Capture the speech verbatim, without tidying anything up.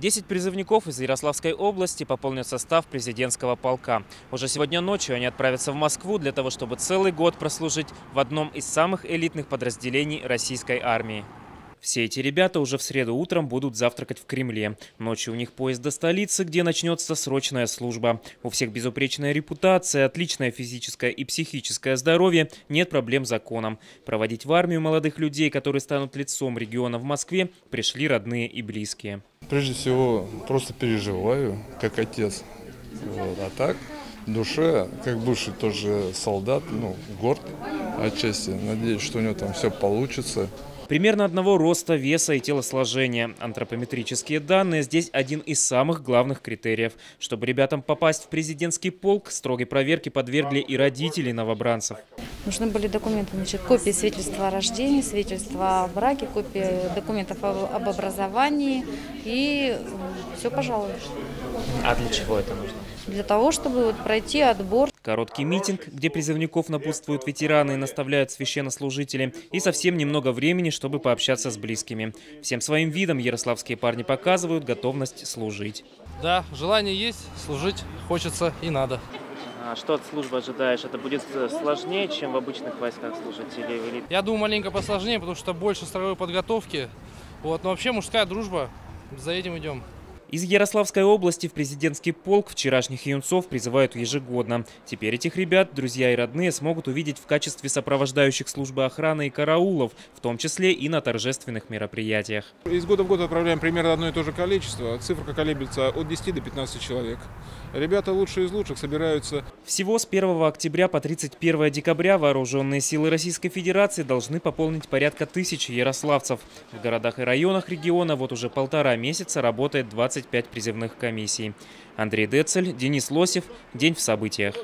десять призывников из Ярославской области пополнят состав президентского полка. Уже сегодня ночью они отправятся в Москву для того, чтобы целый год прослужить в одном из самых элитных подразделений российской армии. Все эти ребята уже в среду утром будут завтракать в Кремле. Ночью у них поезд до столицы, где начнется срочная служба. У всех безупречная репутация, отличное физическое и психическое здоровье, нет проблем с законом. Проводить в армию молодых людей, которые станут лицом региона в Москве, пришли родные и близкие. Прежде всего, просто переживаю, как отец. Вот. А так, в душе, как бывший тоже солдат, ну, горд отчасти. Надеюсь, что у него там все получится. Примерно одного роста, веса и телосложения. Антропометрические данные здесь один из самых главных критериев. Чтобы ребятам попасть в президентский полк, строгой проверке подвергли и родителей новобранцев. Нужны были документы, значит, копии свидетельства о рождении, свидетельства о браке, копии документов об образовании и все, пожалуй. А для чего это нужно? Для того, чтобы вот пройти отбор. Короткий митинг, где призывников напутствуют ветераны и наставляют священнослужители, и совсем немного времени, чтобы пообщаться с близкими. Всем своим видом ярославские парни показывают готовность служить. Да, желание есть, служить хочется и надо. А что от службы ожидаешь? Это будет сложнее, чем в обычных войсках служить? Или... Я думаю, маленько посложнее, потому что больше строевой подготовки. Вот. Но вообще мужская дружба, за этим идем. Из Ярославской области в президентский полк вчерашних юнцов призывают ежегодно. Теперь этих ребят друзья и родные смогут увидеть в качестве сопровождающих службы охраны и караулов, в том числе и на торжественных мероприятиях. Из года в год отправляем примерно одно и то же количество. Цифра колеблется от десяти до пятнадцати человек. Ребята лучшие из лучших собираются. Всего с первого октября по тридцать первое декабря вооруженные силы Российской Федерации должны пополнить порядка тысячи ярославцев. В городах и районах региона вот уже полтора месяца работает двадцать пять призывных комиссий. Андрей Детцель, Денис Лосев. День в событиях.